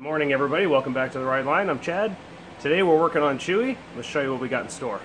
Good morning, everybody. Welcome back to The Right Line. I'm Chad. Today we're working on Chewy. Let's show you what we got in store.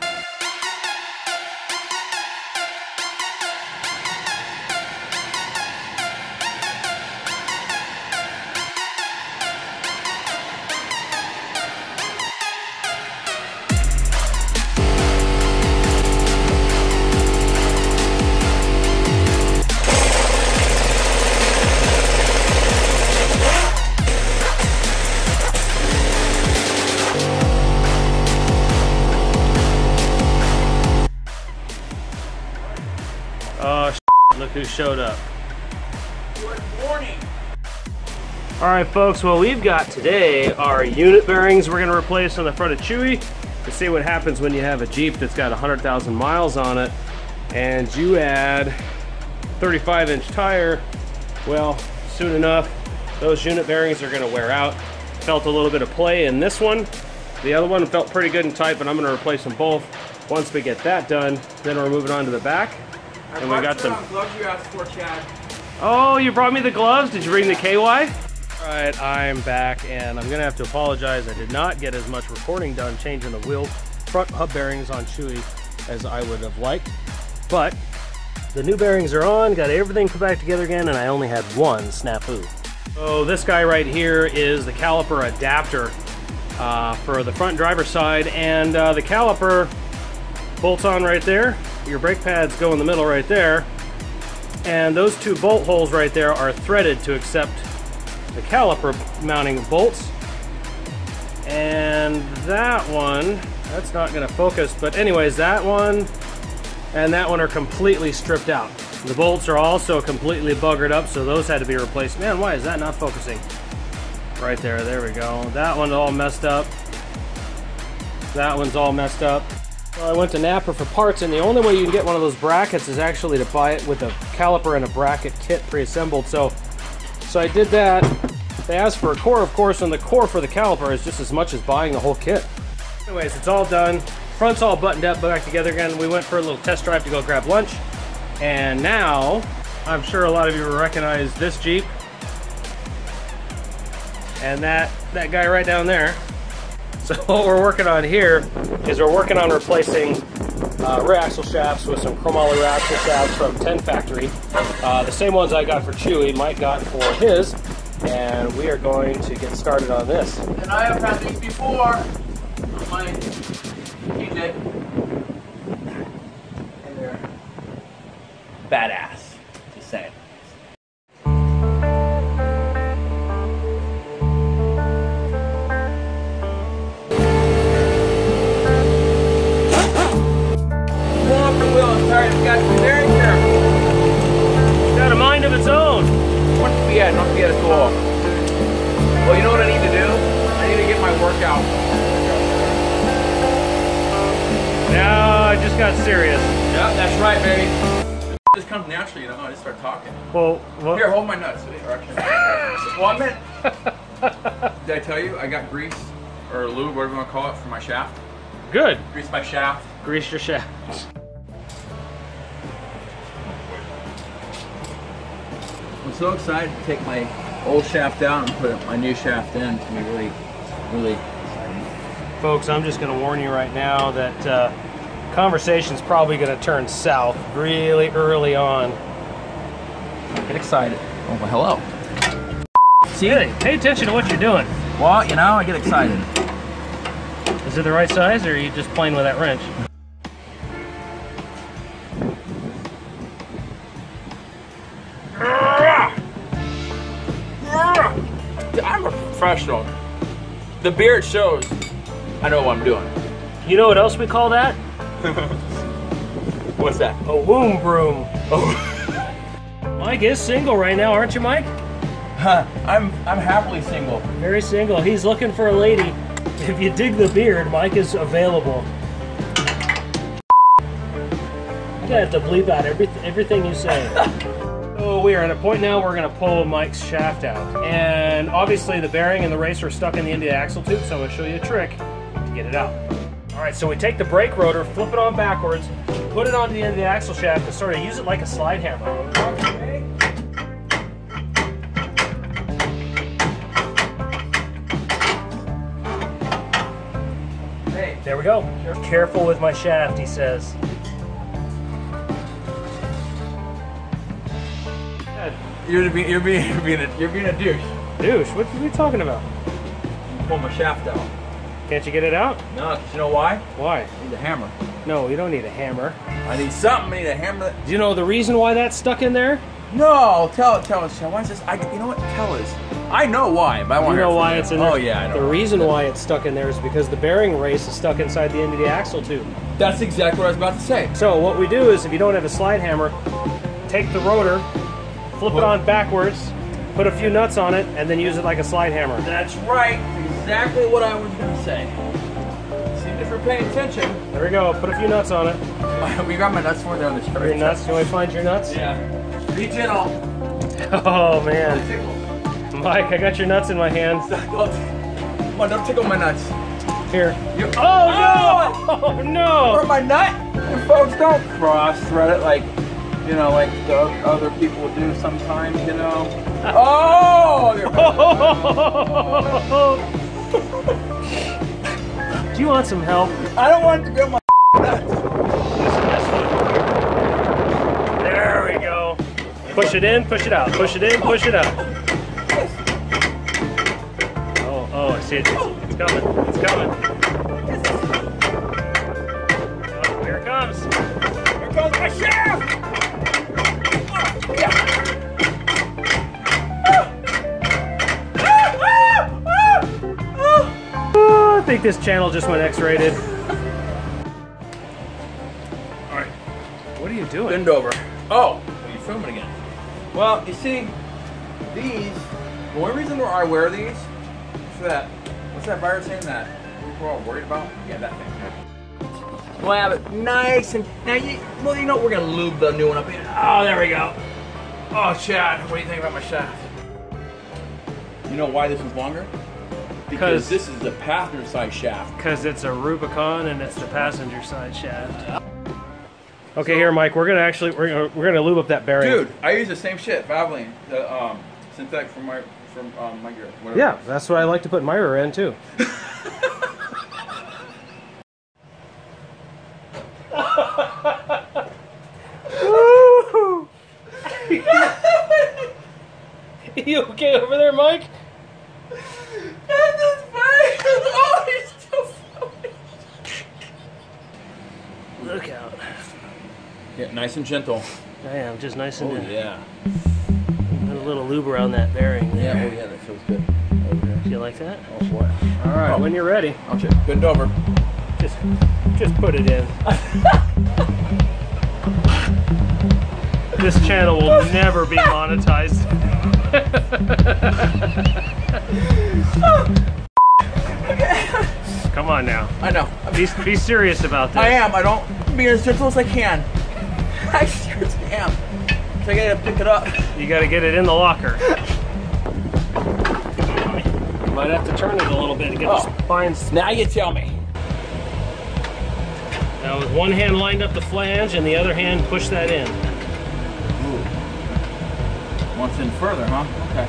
Look who showed up. Good morning. All right, folks, well, we've got today our unit bearings we're gonna replace on the front of Chewy to see what happens when you have a Jeep that's got 100,000 miles on it and you add 35-inch tire. Well, soon enough, those unit bearings are gonna wear out. Felt a little bit of play in this one. The other one felt pretty good and tight, but I'm gonna replace them both. Once we get that done, then we're moving on to the back. And we got some gloves you asked for, Chad. Oh, you brought me the gloves? Did you bring the KY? All right, I'm back, and I'm gonna have to apologize. I did not get as much recording done changing the wheel front hub bearings on Chewy as I would have liked, but the new bearings are on, got everything put back together again, and I only had one snafu. So this guy right here is the caliper adapter for the front driver's side, and the caliper bolts on right there. Your brake pads go in the middle right there, and those two bolt holes right there are threaded to accept the caliper mounting bolts. And that one, that's not going to focus, but anyways, that one and that one are completely stripped out. The bolts are also completely buggered up, so those had to be replaced. Man, why is that not focusing? Right there, there we go. That one's all messed up. That one's all messed up. Well, I went to NAPA for parts, and the only way you can get one of those brackets is actually to buy it with a caliper and a bracket kit pre-assembled. So I did that. They asked for a core, of course, and the core for the caliper is just as much as buying the whole kit. Anyways, it's all done. Front's all buttoned up, back together again. We went for a little test drive to go grab lunch, and now I'm sure a lot of you will recognize this Jeep and that guy right down there. So what we're working on here is we're working on replacing rear axle shafts with some chromoly rear axle shafts from Ten Factory. The same ones I got for Chewy, Mike got for his, and we are going to get started on this. And I have had these before on my TJ, and they're badass, just saying. Well, you know what I need to do? I need to get my workout. Now I just got serious. Yeah, that's right, baby. This comes naturally, you know. I just start talking. Well, what? Here, hold my nuts. Well, I meant. Did I tell you I got grease or lube, whatever you want to call it, for my shaft? Good. Grease my shaft. Grease your shaft. I'm so excited to take my old shaft out and put my new shaft in. It's gonna be really, really exciting. Folks, I'm just gonna warn you right now that conversation's probably gonna turn south really early on. Get excited. Oh, well, hello. See? Hey, pay attention to what you're doing. Well, you know, I get excited. Is it the right size, or are you just playing with that wrench? I'm a professional. The beard shows. I know what I'm doing. You know what else we call that? What's that? A womb broom. Oh. Mike is single right now, aren't you, Mike? Huh, I'm happily single. Very single. He's looking for a lady. If you dig the beard, Mike is available. I'm gonna have to bleep out everything you say. So we are at a point now we're going to pull Mike's shaft out, and obviously the bearing and the race are stuck in the end of the axle tube, so I'm going to show you a trick to get it out. Alright, so we take the brake rotor, flip it on backwards, put it onto the end of the axle shaft, and sort of use it like a slide hammer. Okay. There we go. Sure. Careful with my shaft, he says. You're being a douche. Douche? What are we talking about? You pull my shaft out. Can't you get it out? No, because you know why? Why? I need a hammer. No, you don't need a hammer. I need something. I need a hammer. Do you know the reason why that's stuck in there? No, tell us. Why is this? You know what? Tell us. I know why, but I want to hear it from you. You know why it's in there? Oh, yeah, I know. The reason why it's stuck in there is because the bearing race is stuck inside the end of the axle tube. That's exactly what I was about to say. So what we do is, if you don't have a slide hammer, take the rotor, flip it on backwards, put a few nuts on it, and then use it like a slide hammer. That's right. Exactly what I was going to say. See if we're paying attention. There we go. Put a few nuts on it. We got my nuts more down the street. Your nuts? Can we find your nuts? Yeah. Be gentle. Oh, man. Mike, I got your nuts in my hand. Come on, don't tickle my nuts. Here. You, oh, no! Oh, no! Or my nut? And folks, don't cross-thread it like the other people do sometimes, you know? Oh! you're Do you want some help? I don't want to get my nuts. There we go. Push it in, push it out. Push it in, push it out. Oh, I see it. It's coming. It's coming. Oh, here it comes. Here comes my shaft! Oh, yeah. Oh, oh, oh, oh. Oh, I think this channel just went X-rated. All right. What are you doing? Bend over. Oh, you're filming again. Well, you see, these, the only reason why I wear these, that? What's that virus thing that people are all worried about? Yeah, that thing. We'll have it nice and now. You know we're gonna lube the new one up here. Oh, there we go. Oh, Chad, what do you think about my shaft? You know why this is longer? Because this is the passenger side shaft. Because it's a Rubicon and it's the passenger side shaft. Okay, so, here, Mike, we're gonna lube up that bearing. Dude, I use the same shit, Pavoline, the synthetic from my. My gear, whatever. Yeah, that's what I like to put my rear end too. You okay over there, Mike? Oh, he's still floating. Look out. Yeah, nice and gentle. I am, just nice and gentle. Yeah. A little lube around that bearing there. Yeah, oh yeah, that feels good. Okay. Do you like that? Oh boy. All right. Oh. When you're ready. Okay. Bend over. Just put it in. This channel will never be monetized. Oh, come on now. I know. Be serious about this. I am. I don't be as gentle as I can. I seriously am. So I gotta pick it up. You gotta get it in the locker. You might have to turn it a little bit to get the spine. Now you tell me. Now with one hand lined up the flange and the other hand push that in. Ooh. Once in further, huh? Okay.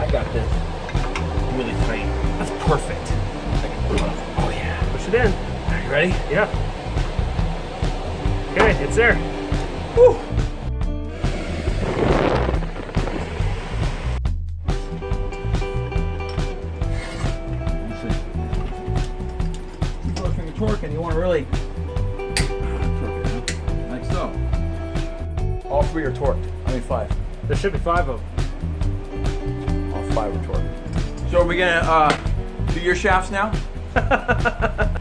I got this really tight. That's perfect. I can pull it up. Oh yeah. It in. Are you ready? Yeah. Okay, it's there. Woo! You're looking at torque and you want to really torque it, huh? Like so. All three are torqued. I mean five. There should be five of them. All five are torqued. So are we gonna do your shafts now?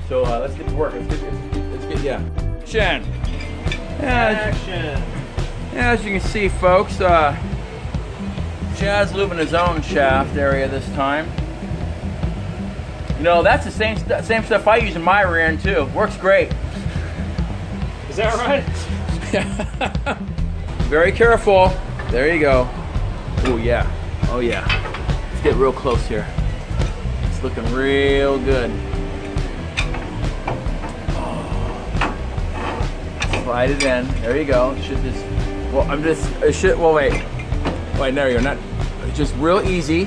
So let's get to work. Let's get action. Yeah, as you can see, folks, Chad's lubing his own shaft area this time. You know, that's the same stuff I use in my rear end too. Works great. Is that right? Yeah. Very careful. There you go. Oh yeah. Oh yeah. Let's get real close here. Looking real good. Oh. Slide it in. There you go. It should just. Well, I'm just. It should. Well, wait. Wait, no, you're not. Just real easy.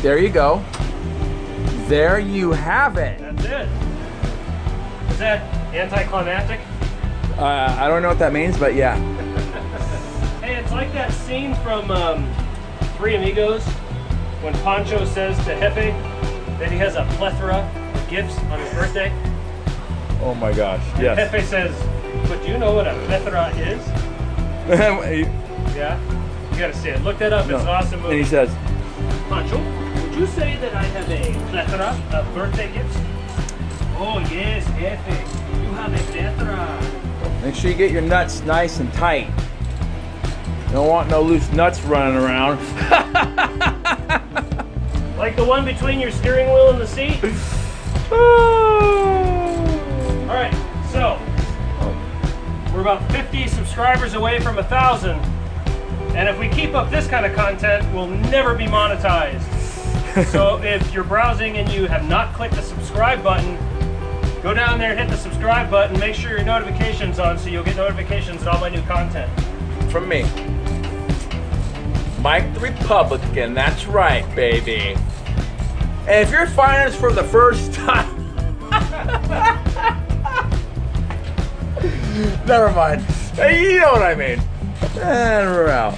There you go. There you have it. That's it. Is that anticlimactic? I don't know what that means, but yeah. Hey, it's like that scene from Three Amigos when Pancho says to Jefe that he has a plethora of gifts on his birthday. Oh my gosh, and yes. Jefe says, but do you know what a plethora is? Yeah, you gotta see it. Look that up, no. It's an awesome movie. And he says, Pancho, would you say that I have a plethora of birthday gifts? Oh yes, Jefe. Make sure you get your nuts nice and tight. You don't want no loose nuts running around. Like the one between your steering wheel and the seat? Alright, so we're about 50 subscribers away from 1,000. And if we keep up this kind of content, we'll never be monetized. So if you're browsing and you have not clicked the subscribe button, go down there and hit the subscribe button. Make sure your notification's on so you'll get notifications of all my new content. From me. Mike the Republican, that's right, baby. And if you're finding us for the first time... Never mind. You know what I mean. And we're out.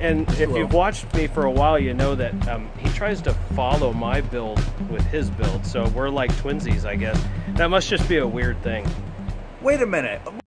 And if you've watched me for a while, you know that he tries to follow my build with his build. So we're like twinsies, I guess. That must just be a weird thing. Wait a minute.